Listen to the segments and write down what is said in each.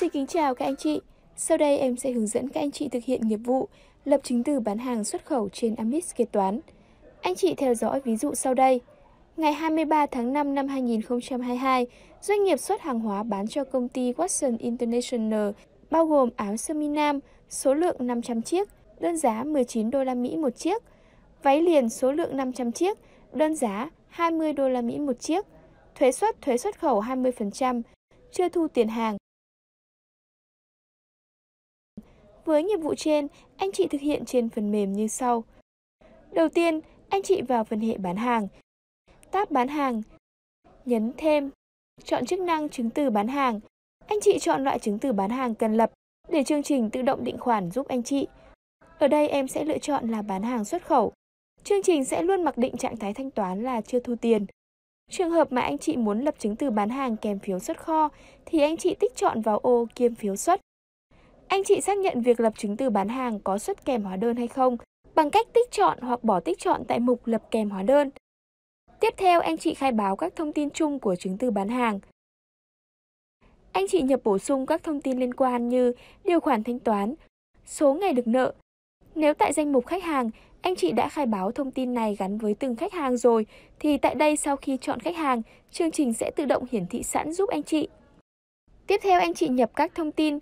Xin kính chào các anh chị. Sau đây em sẽ hướng dẫn các anh chị thực hiện nghiệp vụ lập chứng từ bán hàng xuất khẩu trên AMIS kế toán. Anh chị theo dõi ví dụ sau đây. Ngày 23 tháng 5 năm 2022, doanh nghiệp xuất hàng hóa bán cho công ty Watson International bao gồm áo sơ mi nam số lượng 500 chiếc, đơn giá 19 đô la Mỹ một chiếc, váy liền số lượng 500 chiếc, đơn giá 20 đô la Mỹ một chiếc, thuế xuất khẩu 20%, chưa thu tiền hàng. Với nghiệp vụ trên, anh chị thực hiện trên phần mềm như sau. Đầu tiên, anh chị vào phần hệ bán hàng. Tab bán hàng, nhấn thêm, chọn chức năng chứng từ bán hàng. Anh chị chọn loại chứng từ bán hàng cần lập để chương trình tự động định khoản giúp anh chị. Ở đây em sẽ lựa chọn là bán hàng xuất khẩu. Chương trình sẽ luôn mặc định trạng thái thanh toán là chưa thu tiền. Trường hợp mà anh chị muốn lập chứng từ bán hàng kèm phiếu xuất kho thì anh chị tích chọn vào ô kiêm phiếu xuất. Anh chị xác nhận việc lập chứng từ bán hàng có xuất kèm hóa đơn hay không bằng cách tích chọn hoặc bỏ tích chọn tại mục lập kèm hóa đơn. Tiếp theo, anh chị khai báo các thông tin chung của chứng từ bán hàng. Anh chị nhập bổ sung các thông tin liên quan như điều khoản thanh toán, số ngày được nợ. Nếu tại danh mục khách hàng, anh chị đã khai báo thông tin này gắn với từng khách hàng rồi, thì tại đây sau khi chọn khách hàng, chương trình sẽ tự động hiển thị sẵn giúp anh chị. Tiếp theo, anh chị nhập các thông tin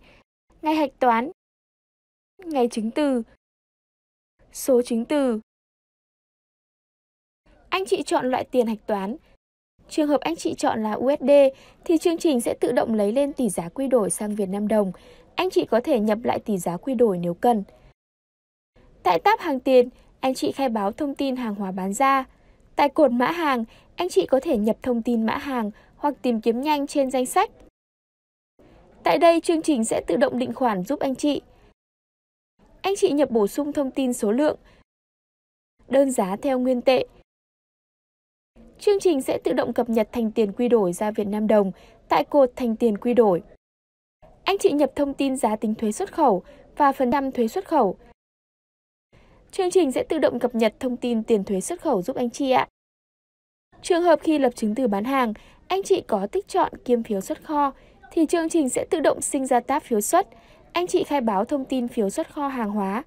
ngày hạch toán, ngày chứng từ, số chứng từ. Anh chị chọn loại tiền hạch toán. Trường hợp anh chị chọn là USD thì chương trình sẽ tự động lấy lên tỷ giá quy đổi sang Việt Nam đồng. Anh chị có thể nhập lại tỷ giá quy đổi nếu cần. Tại tab hàng tiền, anh chị khai báo thông tin hàng hóa bán ra. Tại cột mã hàng, anh chị có thể nhập thông tin mã hàng hoặc tìm kiếm nhanh trên danh sách. Tại đây, chương trình sẽ tự động định khoản giúp anh chị. Anh chị nhập bổ sung thông tin số lượng, đơn giá theo nguyên tệ. Chương trình sẽ tự động cập nhật thành tiền quy đổi ra Việt Nam đồng tại cột thành tiền quy đổi. Anh chị nhập thông tin giá tính thuế xuất khẩu và phần trăm thuế xuất khẩu. Chương trình sẽ tự động cập nhật thông tin tiền thuế xuất khẩu giúp anh chị ạ. Trường hợp khi lập chứng từ bán hàng, anh chị có tích chọn kiêm phiếu xuất kho thì chương trình sẽ tự động sinh ra tab phiếu xuất. Anh chị khai báo thông tin phiếu xuất kho hàng hóa.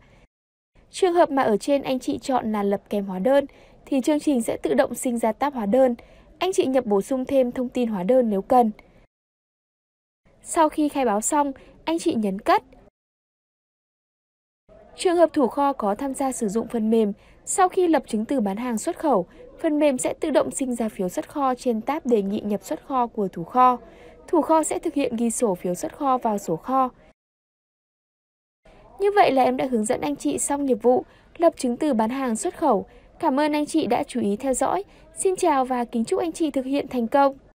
Trường hợp mà ở trên anh chị chọn là lập kèm hóa đơn thì chương trình sẽ tự động sinh ra tab hóa đơn. Anh chị nhập bổ sung thêm thông tin hóa đơn nếu cần. Sau khi khai báo xong, anh chị nhấn cất. Trường hợp thủ kho có tham gia sử dụng phần mềm, sau khi lập chứng từ bán hàng xuất khẩu, phần mềm sẽ tự động sinh ra phiếu xuất kho trên tab đề nghị nhập xuất kho của thủ kho. Thủ kho sẽ thực hiện ghi sổ phiếu xuất kho vào sổ kho. Như vậy là em đã hướng dẫn anh chị xong nghiệp vụ lập chứng từ bán hàng xuất khẩu. Cảm ơn anh chị đã chú ý theo dõi. Xin chào và kính chúc anh chị thực hiện thành công.